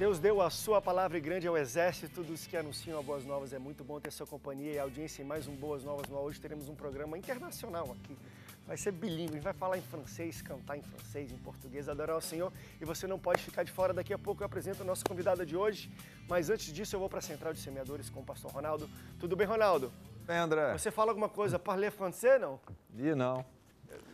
Deus deu a sua palavra e grande ao exército dos que anunciam a Boas Novas. É muito bom ter sua companhia e audiência em mais um Boas Novas. Hoje teremos um programa internacional aqui. Vai ser bilíngue, a gente vai falar em francês, cantar em francês, em português, adorar ao Senhor. E você não pode ficar de fora. Daqui a pouco eu apresento a nossa convidada de hoje. Mas antes disso eu vou para a Central de Semeadores com o pastor Ronaldo. Tudo bem, Ronaldo? Bem, André. Você fala alguma coisa? Parler français, não? E não.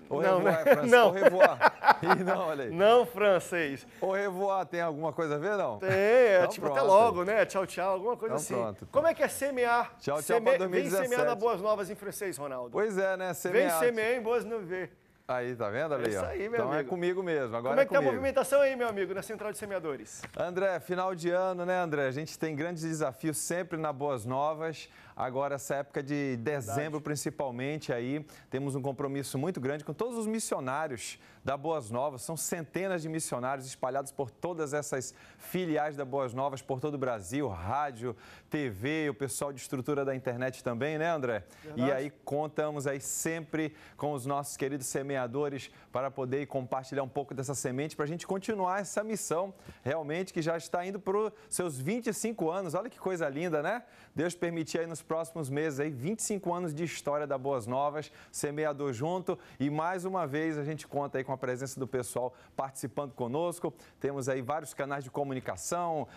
Au revoir, França. Não. Au revoir. E não, olha aí. Não, francês. Au revoir tem alguma coisa a ver, não? Tem, então, tipo pronto. Até logo, né? Tchau, tchau, alguma coisa então, assim. Pronto. Como é que é semear? Tchau, tchau, pra 2017. Vem semear na Boas Novas em francês, Ronaldo. Pois é, né? Semear. Vem semear em Boas Novas. Aí, tá vendo ali? É isso aí, meu amigo. Então é comigo mesmo. Agora como é que tá a movimentação aí, meu amigo, na Central de Semeadores? André, final de ano, né, André? A gente tem grandes desafios sempre na Boas Novas. Agora, essa época de dezembro, principalmente, aí temos um compromisso muito grande com todos os missionários da Boas Novas. São centenas de missionários espalhados por todas essas filiais da Boas Novas, por todo o Brasil, rádio, TV, o pessoal de estrutura da internet também, né, André? Verdade. E aí contamos aí sempre com os nossos queridos semeadores para poder compartilhar um pouco dessa semente, para a gente continuar essa missão, realmente, que já está indo para os seus 25 anos. Olha que coisa linda, né? Deus permitir aí nos próximos meses, aí 25 anos de história da Boas Novas, Semeador junto, e mais uma vez a gente conta aí com a presença do pessoal participando conosco. Temos aí vários canais de comunicação,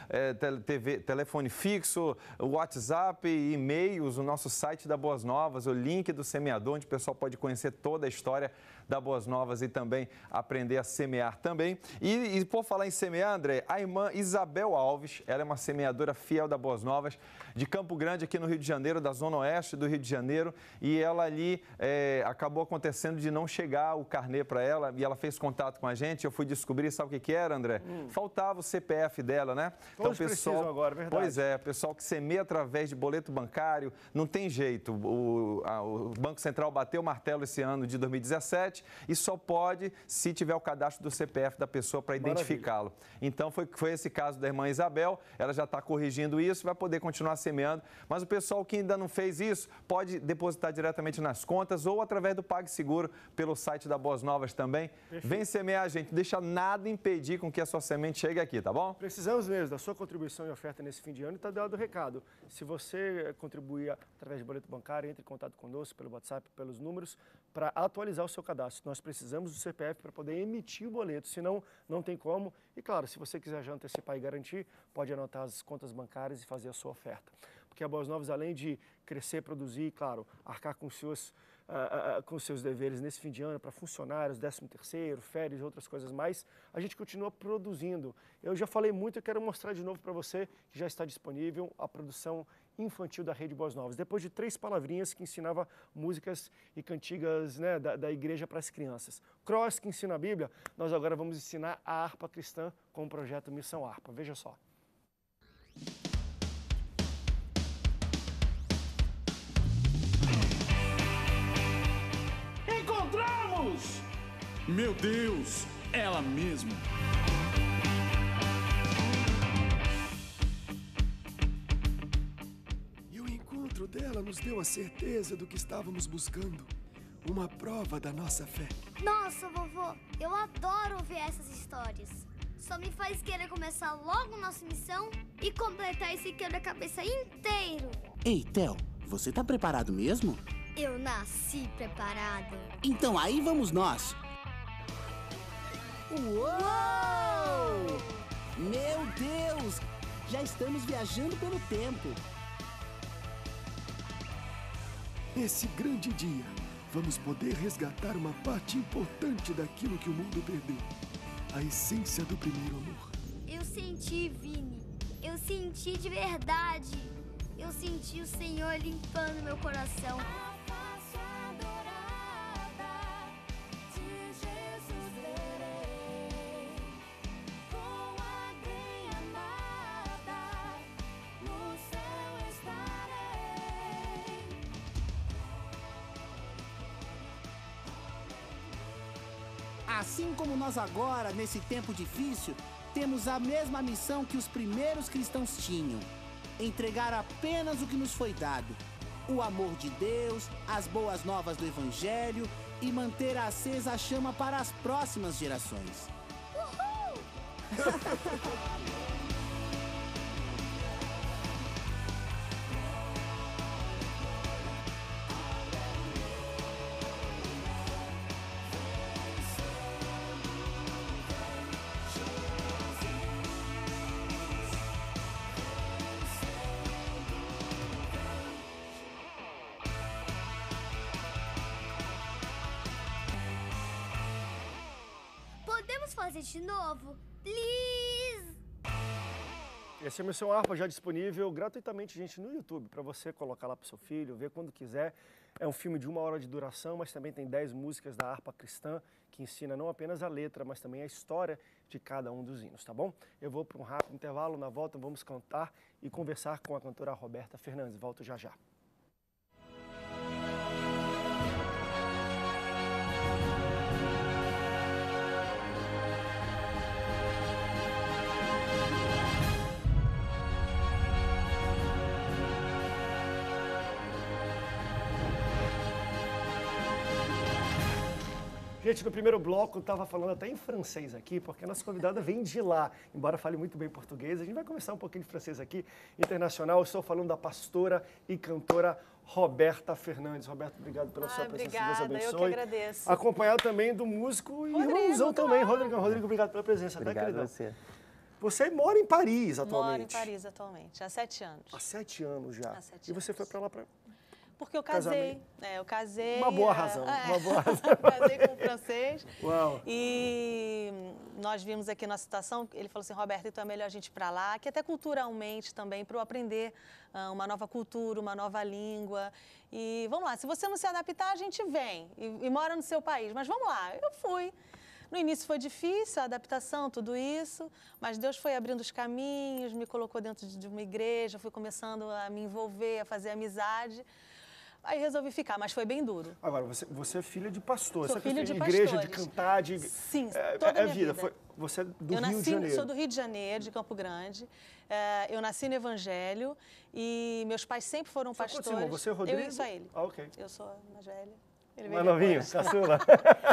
TV, telefone fixo, WhatsApp, e-mails, o nosso site da Boas Novas, o link do Semeador, onde o pessoal pode conhecer toda a história da Boas Novas e também aprender a semear também. E por falar em semear, André, a irmã Isabel Alves, ela é uma semeadora fiel da Boas Novas, de Campo Grande, aqui no Rio de Janeiro, da Zona Oeste do Rio de Janeiro, e ela ali acabou acontecendo de não chegar o carnê para ela, e ela fez contato com a gente. Eu fui descobrir, sabe o que era, André? Faltava o CPF dela, né? Todos então, pessoal, agora, verdade. Pois é, pessoal que semeia através de boleto bancário, não tem jeito. O Banco Central bateu o martelo esse ano de 2017, e só pode se tiver o cadastro do CPF da pessoa para identificá-lo. Então, foi esse caso da irmã Isabel, ela já está corrigindo isso, vai poder continuar semeando, mas o pessoal que ainda não fez isso pode depositar diretamente nas contas ou através do PagSeguro pelo site da Boas Novas também. Perfeito. Vem semear, gente, deixa nada impedir com que a sua semente chegue aqui, tá bom? Precisamos mesmo da sua contribuição e oferta nesse fim de ano, e está dado o recado. Se você contribuir através de boleto bancário, entre em contato conosco pelo WhatsApp, pelos números, para atualizar o seu cadastro. Nós precisamos do CPF para poder emitir o boleto, senão não tem como. E claro, se você quiser já antecipar e garantir, pode anotar as contas bancárias e fazer a sua oferta. Porque a Boas Novas, além de crescer, produzir, claro, arcar com seus deveres nesse fim de ano, para funcionários, 13º, férias e outras coisas mais, a gente continua produzindo. Eu já falei muito, eu quero mostrar de novo para você que já está disponível a produção infantil da Rede Boas Novas, depois de 3 palavrinhas que ensinava músicas e cantigas, né, da igreja para as crianças. Cross, que ensina a Bíblia, nós agora vamos ensinar a Arpa Cristã com o projeto Missão Harpa. Veja só. Encontramos! Meu Deus, ela mesma! Dela nos deu a certeza do que estávamos buscando, uma prova da nossa fé. Nossa, vovô, eu adoro ouvir essas histórias. Só me faz querer começar logo nossa missão e completar esse quebra-cabeça inteiro. Ei, Theo, você tá preparado mesmo? Eu nasci preparado. Então aí vamos nós. Uou! Meu Deus, já estamos viajando pelo tempo. Nesse grande dia, vamos poder resgatar uma parte importante daquilo que o mundo perdeu. A essência do primeiro amor. Eu senti, Vini. Eu senti de verdade. Eu senti o Senhor limpando meu coração. Assim como nós agora, nesse tempo difícil, temos a mesma missão que os primeiros cristãos tinham. Entregar apenas o que nos foi dado. O amor de Deus, as boas novas do Evangelho e manter acesa a chama para as próximas gerações. Uhul! Vamos fazer de novo? Please! Essa é a Missão Harpa, já disponível gratuitamente, gente, no YouTube, para você colocar lá para seu filho, ver quando quiser. É um filme de 1 hora de duração, mas também tem 10 músicas da Arpa Cristã, que ensina não apenas a letra, mas também a história de cada um dos hinos, tá bom? Eu vou para um rápido intervalo, na volta vamos cantar e conversar com a cantora Roberta Fernandes. Volto já já. Gente, no primeiro bloco eu estava falando até em francês aqui, porque a nossa convidada vem de lá, embora fale muito bem português. A gente vai conversar um pouquinho de francês aqui, internacional. Eu estou falando da pastora e cantora Roberta Fernandes. Roberta, obrigado pela sua presença. Obrigada, Deus abençoe. Eu que agradeço. Acompanhado também do músico e irmãozão também, Rodrigo. Rodrigo, obrigado pela presença. Obrigado a você. Você mora em Paris atualmente? Moro em Paris atualmente, há 7 anos. Há 7 anos já. Há 7 anos. E você foi para lá para... Porque eu casei, né? Eu casei... Uma boa razão, uma boa razão. Casei com um francês. Uau. E nós vimos aqui na situação, ele falou assim, Roberta, então é melhor a gente ir para lá, que até culturalmente também, para eu aprender uma nova cultura, uma nova língua. E vamos lá, se você não se adaptar, a gente vem e mora no seu país. Mas vamos lá, eu fui. No início foi difícil a adaptação, tudo isso, mas Deus foi abrindo os caminhos, me colocou dentro de uma igreja, fui começando a me envolver, a fazer amizade. Aí resolvi ficar, mas foi bem duro. Agora, você é filha de pastor. Sou filha de igreja, pastores. De cantar, de... Sim, toda a minha vida. Foi, você é do Rio de Janeiro. Eu sou do Rio de Janeiro, de Campo Grande. Eu nasci no Evangelho e meus pais sempre foram pastores. Continua, você é Rodrigo? Eu sou ele. Ah, ok. Eu sou mais velha. Ele mais novinho, caçula.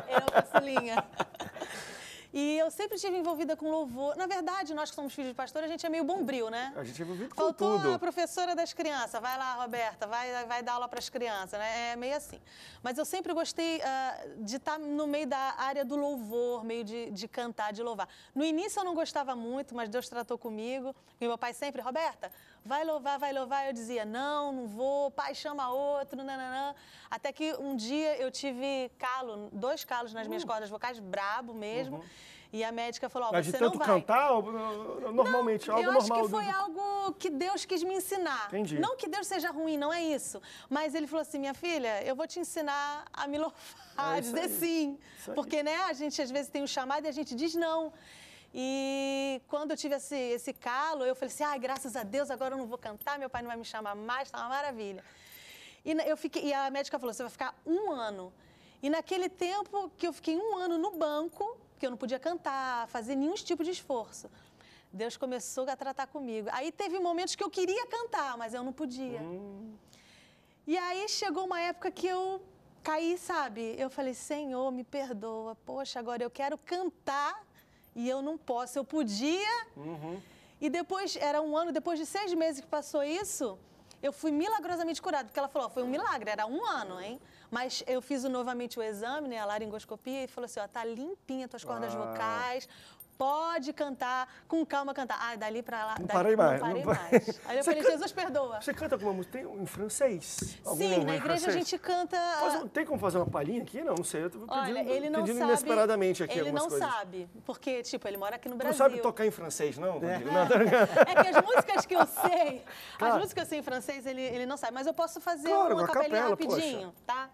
Ele é o caçulinha. E eu sempre estive envolvida com louvor. Na verdade, nós que somos filhos de pastor, a gente é meio bombril, né? A gente é envolvido com tudo. Faltou a professora das crianças. Vai lá, Roberta, vai dar aula para as crianças, né? É meio assim. Mas eu sempre gostei de estar no meio da área do louvor, meio de cantar, de louvar. No início eu não gostava muito, mas Deus tratou comigo. E meu pai sempre, Roberta, vai louvar, vai louvar. Eu dizia, não, não vou, pai chama outro, nananã. Até que um dia eu tive calo, 2 calos nas minhas cordas vocais, brabo mesmo. E a médica falou, ó, você não vai. Mas de tanto cantar, normalmente, algo normal. Eu acho que foi algo que Deus quis me ensinar. Entendi. Não que Deus seja ruim, não é isso. Mas ele falou assim, minha filha, eu vou te ensinar a me louvar, a dizer sim. Porque, né, a gente às vezes tem um chamado e a gente diz não. E quando eu tive esse calo, eu falei assim, ah, graças a Deus, agora eu não vou cantar, meu pai não vai me chamar mais, tá uma maravilha. E a médica falou, você vai ficar 1 ano. E naquele tempo que eu fiquei 1 ano no banco, porque eu não podia cantar, fazer nenhum tipo de esforço. Deus começou a tratar comigo. Aí teve momentos que eu queria cantar, mas eu não podia. E aí chegou uma época que eu caí, sabe? Eu falei, Senhor, me perdoa. Poxa, agora eu quero cantar e eu não posso. Eu podia. E depois, era 1 ano, depois de 6 meses que passou isso, eu fui milagrosamente curada, porque ela falou, ó, foi um milagre, era 1 ano, hein? Mas eu fiz novamente o exame, né, a laringoscopia, e falou assim, ó, tá limpinha tuas cordas vocais, pode cantar, com calma cantar. Ah, dali pra lá, não parei mais. Não parei mais. Aí eu falei, Jesus, perdoa. Você canta alguma música em francês? Sim, na igreja a gente canta... Tem como fazer uma palhinha aqui? Não, não sei, eu tô pedindo inesperadamente aqui algumas coisas. Ele não sabe, porque, tipo, ele mora aqui no Brasil. Não sabe tocar em francês, não? É que as músicas que eu sei, em francês, ele não sabe, mas eu posso fazer uma capelinha rapidinho, tá?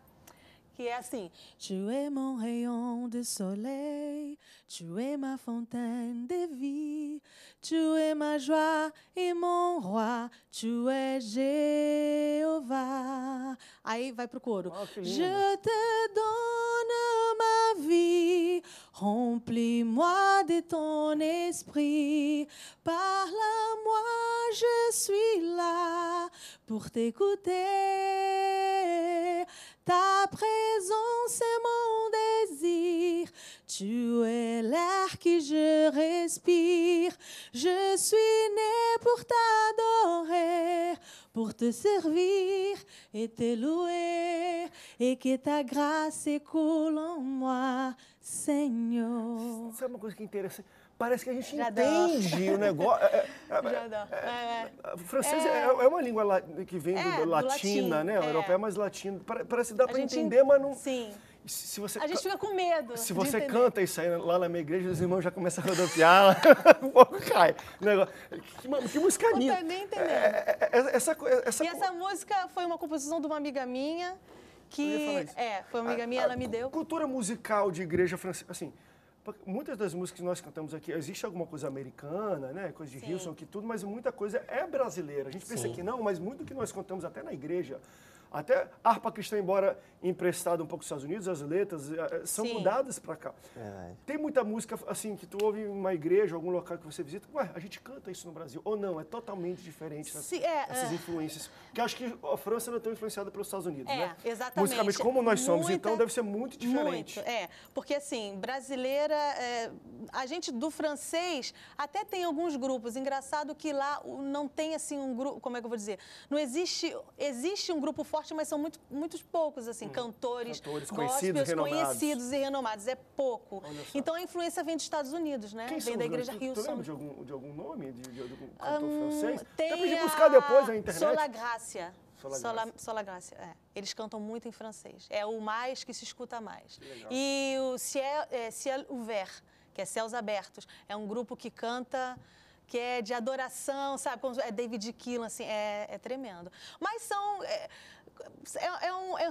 Que é assim. Tu es mon rayon de soleil, tu es ma fontaine de vie, tu es ma joie et mon roi, tu es Jeová. Aí vai pro coro. Je te donne ma vie, remplis-moi de ton esprit, parle-moi, je suis là pour t'écouter. Ta présence est mon désir, tu es l'air que je respire, je suis né pour t'adorer, pour te servir et te louer, et que ta grâce écoule en moi, Senhor. Sabe uma coisa que é interessante? Parece que a gente entende o negócio. Francês é uma língua que vem do latina, né? Europeia, mas latina. Parece que dá para entender, mas não... Sim. Se você a gente fica com medo. Se você entender. Canta isso aí lá na minha igreja, os irmãos já começam a rodopiar. Cai. Que música é minha. Nem essa... E essa música foi uma composição de uma amiga minha, que foi uma amiga minha, ela me deu. Cultura musical de igreja francesa, assim, muitas das músicas que nós cantamos aqui, existe alguma coisa americana, né, coisa de Sim. Hillsong, que tudo, mas muita coisa é brasileira. A gente pensa Sim. que não, mas muito que nós cantamos até na igreja, até Arpa Cristã, embora emprestada um pouco dos Estados Unidos, as letras são Sim. mudadas para cá. É. Tem muita música, assim, que tu ouve em uma igreja, algum local que você visita, ué, a gente canta isso no Brasil, ou não, é totalmente diferente essas influências. Porque acho que a França não é tão influenciada pelos Estados Unidos, né? Exatamente. Musicalmente, como nós somos, então, deve ser muito diferente. Muito, porque, assim, brasileira, a gente do francês até tem alguns grupos. Engraçado que lá não tem, assim, um grupo, como é que eu vou dizer? Não existe, existe um grupo forte, mas são muito poucos, assim, cantores gospels, conhecidos e renomados. É pouco. Então, a influência vem dos Estados Unidos, né? Vem da igreja Hillsong. Tu lembra de algum nome, de algum cantor francês? Tem pra gente buscar depois na internet. Sola Grácia. Sola Grácia, Eles cantam muito em francês. É o mais que se escuta mais. E o Ciel Ouvert, que é Céus Abertos. É um grupo que canta... que é de adoração, sabe? É David Keeler, assim, é tremendo. Mas são,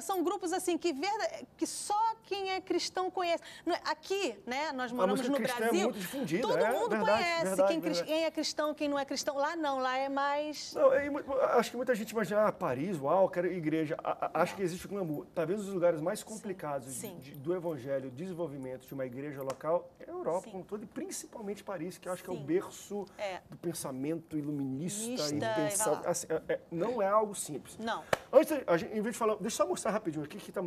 são grupos, assim, que só quem é cristão conhece. Aqui, né, nós moramos no Brasil, é muito difundida, todo mundo conhece quem é cristão, quem não é cristão. Lá não, lá é mais... Não, acho que muita gente imagina, Paris, uau, quero igreja. Acho que existe um glamour. Talvez os lugares mais complicados do evangelho, do desenvolvimento de uma igreja local, é a Europa como todo, e principalmente Paris, que eu acho que é o berço... do pensamento iluminista assim, não é algo simples. Não. Antes, em vez de falar, deixa eu só mostrar rapidinho aqui que tá...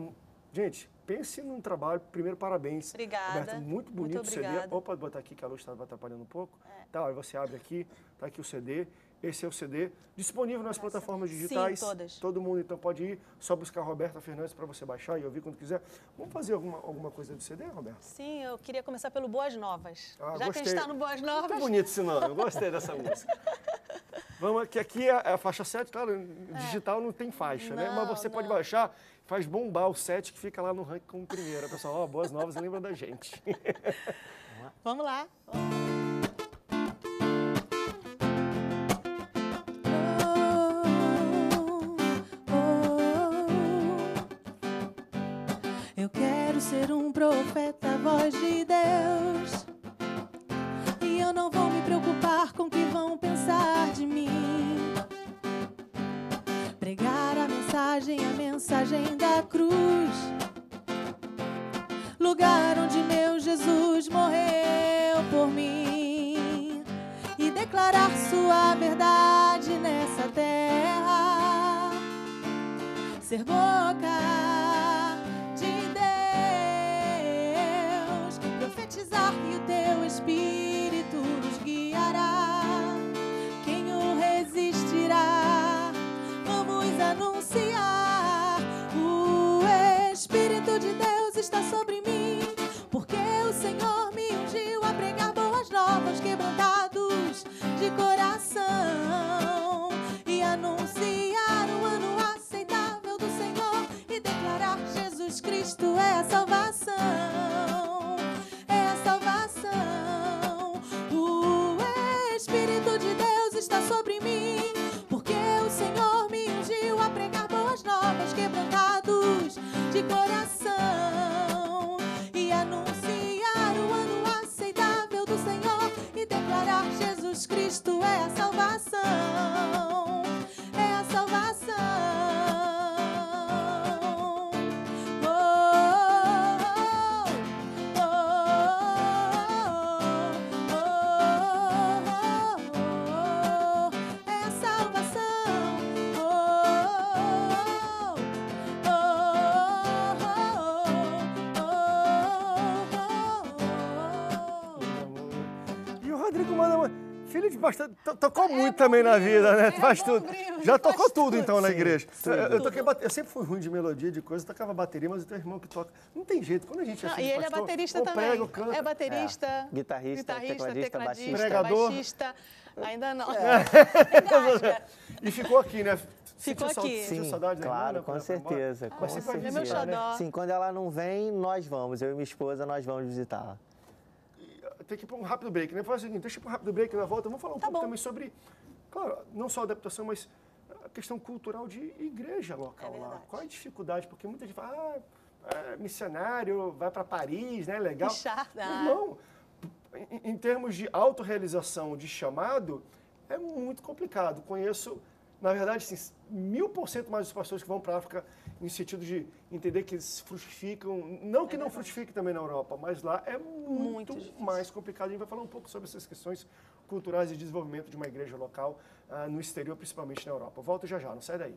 Gente, pense num trabalho, primeiro parabéns. Obrigada. Roberta, muito bonito o CD. Opa, botar aqui que a luz estava atrapalhando um pouco. Tá, aí você abre aqui, tá aqui o CD. Esse é o CD, disponível nas plataformas digitais. Sim, todas. Todo mundo, então, pode ir. Só buscar a Roberta Fernandes para você baixar e ouvir quando quiser. Vamos fazer alguma coisa do CD, Roberta? Sim, eu queria começar pelo Boas Novas. Já gostei. Que a gente está no Boas Novas... Muito bonito esse nome, eu gostei dessa música. Vamos aqui é a faixa 7, claro, digital não tem faixa, né? Mas você pode baixar, faz bombar o 7 que fica lá no ranking como primeira. Pessoal, Boas Novas, lembra da gente. Vamos lá. Eu quero ser um profeta, voz de Deus, e eu não vou me preocupar com o que vão pensar de mim. Pregar a mensagem da cruz, lugar onde meu Jesus morreu por mim, e declarar sua verdade nessa terra, ser boca que o teu Espírito nos guiará. Quem o resistirá? Vamos anunciar. O Espírito de Deus está sobre mim, porque o Senhor me ungiu a pregar boas novas, quebrantados de coração, e anunciar o ano aceitável do Senhor e declarar: Jesus Cristo é a salvação. O Espírito de Deus está sobre mim, porque o Senhor me ungiu a pregar boas novas, quebrantados de coração, e anunciar o ano aceitável do Senhor e declarar: Jesus Cristo é a salvação, é a salvação. Filho de pastor, tocou muito também na vida, né? Faz tudo. Já tocou tudo, então, na igreja. Eu sempre fui ruim de melodia, de coisa, tocava bateria, mas o teu irmão que toca. Não tem jeito, quando a gente é filho de pastor... E ele é baterista também. É baterista, guitarrista, tecladista, pregador. Baixista. Ainda não. É. E ficou aqui, né? Ficou aqui. Sim, saudade, claro, com certeza. Com certeza. É meu xodó. Sim, quando ela não vem, nós vamos. Eu e minha esposa, nós vamos visitá-la. Tem que ir para um rápido break, né? Fala o seguinte, deixa eu ir para um rápido break, na volta, vamos falar um pouco também sobre, claro, não só a adaptação, mas a questão cultural de igreja local lá. Qual é a dificuldade? Porque muita gente fala, ah, missionário, vai para Paris, né? Legal. Não, em termos de autorrealização, de chamado, é muito complicado. Conheço, na verdade, assim, 1000% mais os pastores que vão para a África no sentido de entender que eles frutificam, não que não frutifiquem também na Europa, mas lá é muito, muito mais complicado. A gente vai falar um pouco sobre essas questões culturais e desenvolvimento de uma igreja local no exterior, principalmente na Europa. Volto já já, não sai daí.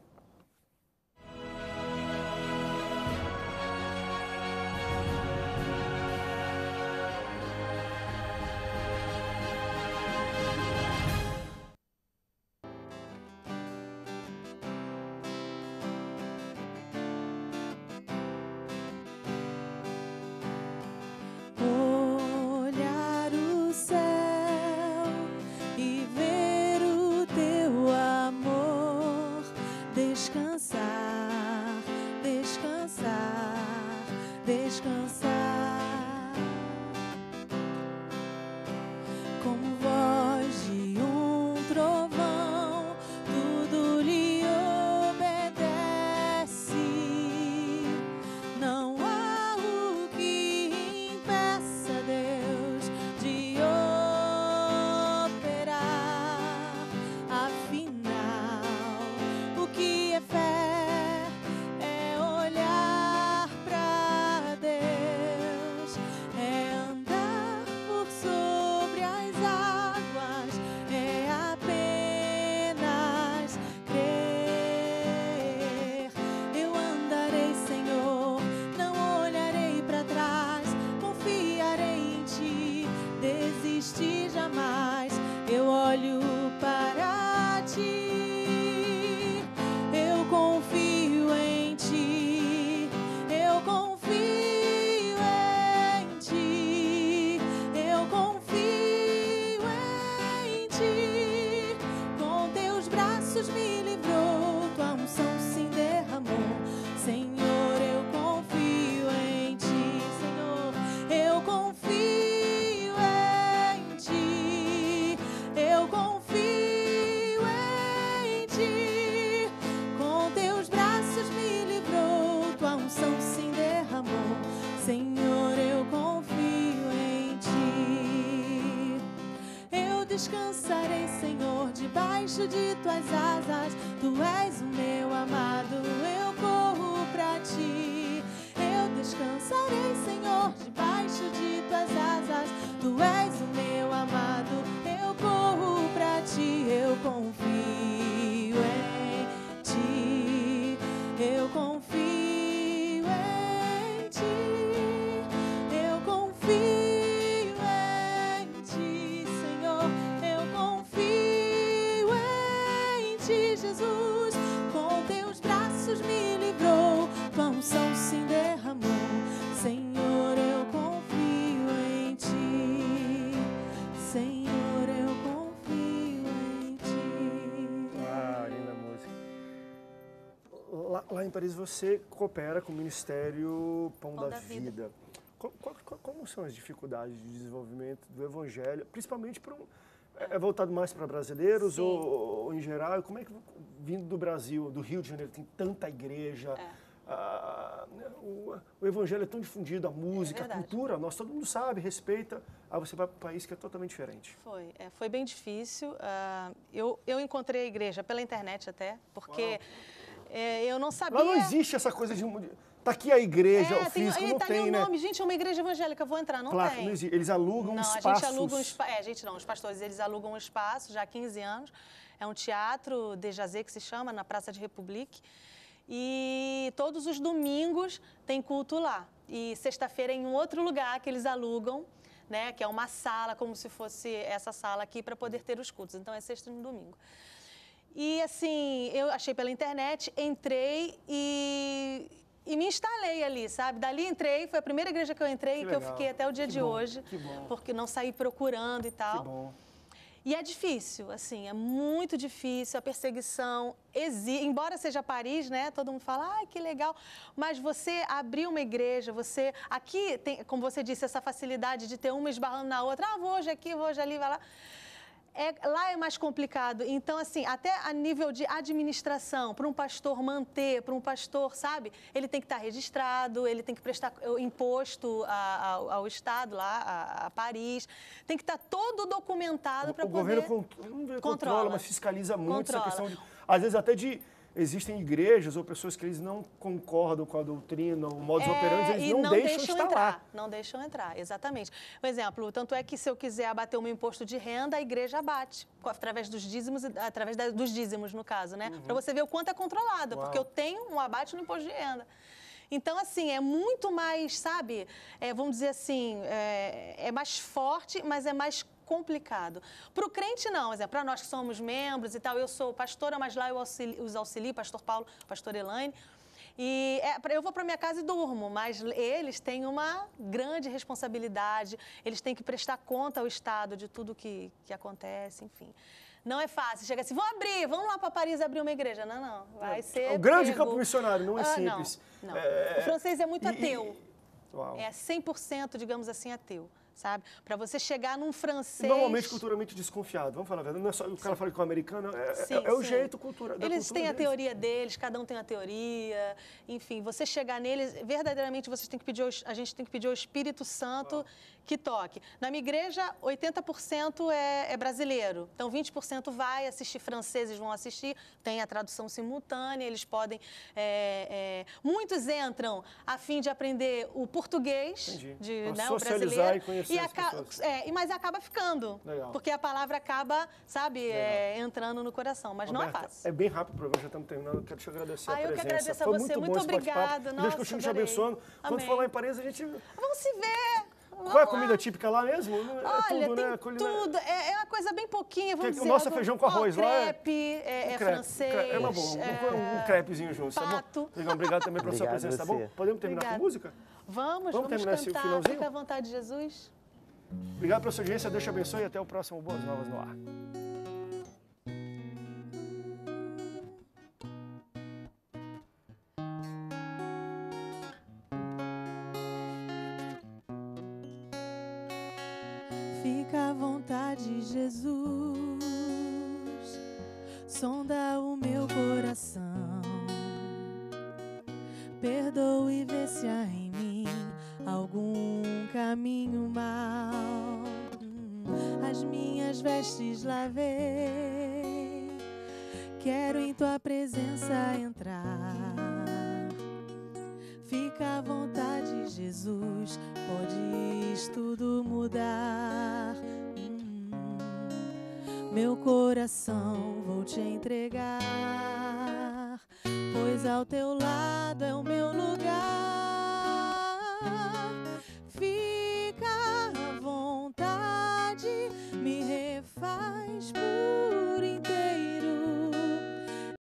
De tuas asas, tu és o meu amado, eu corro pra ti. Eu descansarei, Senhor, debaixo de tuas asas, tu és o meu amado, eu corro pra ti. Eu confio em ti, eu confio em ti, eu confio. Com teus braços me livrou, tua unção se derramou. Senhor, eu confio em ti. Senhor, eu confio em ti. Ah, linda música. Lá em Paris você coopera com o Ministério Pão da Vida. Como são as dificuldades de desenvolvimento do evangelho, principalmente para um... É voltado mais para brasileiros? Sim. Ou em geral? Como é que, vindo do Brasil, do Rio de Janeiro, tem tanta igreja, o evangelho é tão difundido, a música, a cultura, todo mundo sabe, respeita, aí você vai para um país que é totalmente diferente. Foi bem difícil. Eu encontrei a igreja pela internet até, porque eu não sabia... Lá não existe essa coisa de... Tá aqui a igreja, o físico, não tem, ali o nome, né? Gente, é uma igreja evangélica, vou entrar, não tem. Não existe. Eles alugam espaços. Os pastores, eles alugam um espaço já há 15 anos, é um teatro de jazê que se chama, na Praça da República, e todos os domingos tem culto lá, e sexta-feira é em um outro lugar que eles alugam, né, que é uma sala, como se fosse essa sala aqui, para poder ter os cultos. Então, é sexta e no domingo. E, assim, eu achei pela internet, entrei e me instalei ali, sabe? Dali entrei, foi a primeira igreja que eu entrei, que eu fiquei até o dia de hoje, porque não saí procurando e tal. Que bom. E é difícil, assim, é muito difícil, a perseguição exige, embora seja Paris, né, todo mundo fala, ah, que legal, mas você abrir uma igreja, você, aqui tem, como você disse, essa facilidade de ter uma esbarrando na outra, ah, vou hoje aqui, vou hoje ali, vai lá. Lá é mais complicado, então, assim, até a nível de administração, para um pastor manter, para um pastor, sabe, ele tem que estar registrado, ele tem que prestar imposto ao Estado, lá, a Paris, tem que estar todo documentado para poder... O governo controla, mas fiscaliza muito essa questão de... Às vezes até de... Existem igrejas ou pessoas que eles não concordam com a doutrina, o modus operandi, eles não deixam entrar. Não deixam entrar, exatamente. Por exemplo, tanto é que se eu quiser abater o meu imposto de renda, a igreja abate, através dos dízimos, no caso, né? Uhum. Para você ver o quanto é controlado, porque eu tenho um abate no imposto de renda. Então, assim, é muito mais, sabe, vamos dizer assim, é mais forte, mas é mais complicado. Para o crente, não. Para nós que somos membros e tal, eu sou pastora, mas lá eu os auxilio, pastor Paulo, pastor Elaine. E eu vou para minha casa e durmo, mas eles têm uma grande responsabilidade, eles têm que prestar conta ao Estado de tudo que acontece, enfim. Não é fácil, chega assim, vamos lá para Paris abrir uma igreja. Não, não, vai ser... O grande campo missionário, não é simples. Não, não. O francês é muito ateu. É 100%, digamos assim, ateu, sabe? Para você chegar num francês... Normalmente, culturalmente desconfiado, vamos falar a verdade. Não é só o cara fala que o americano é o jeito cultural. Eles têm a teoria deles, cada um tem a teoria. Enfim, você chegar neles, verdadeiramente, a gente tem que pedir ao Espírito Santo que toque. Na minha igreja, 80% é brasileiro. Então, 20% vai assistir, franceses vão assistir, tem a tradução simultânea, eles podem... muitos entram a fim de aprender o português, o brasileiro. E conhecer as pessoas. Mas acaba ficando, porque a palavra acaba, sabe, entrando no coração, mas Roberta, não é fácil. É bem rápido o programa, já estamos terminando, quero te agradecer a presença. Eu que agradeço a você, muito obrigada. Deus continue te abençoando. Quando for lá em Paris, a gente... Vamos se ver! Qual é a comida típica lá mesmo? Olha, tudo, tem tudo. É uma coisa bem pouquinha, vamos dizer. O nosso feijão com arroz lá. Crepe, francês. É uma boa, um crepezinho junto. Pato. Tá bom? Obrigado também pela sua presença, tá bom? Podemos terminar com música? Vamos terminar cantar. Fica à vontade, Jesus. Obrigado pela sua audiência, Deus te abençoe e até o próximo Boas Novas no Ar. Fica à vontade, Jesus, sonda o meu coração, perdoa e vê se há em mim algum caminho mau. As minhas vestes lavei, quero em tua presença entrar. Fica à vontade, Jesus, podes tudo mudar. Meu coração vou te entregar, pois ao teu lado é o meu lugar. Fica à vontade, me refaz por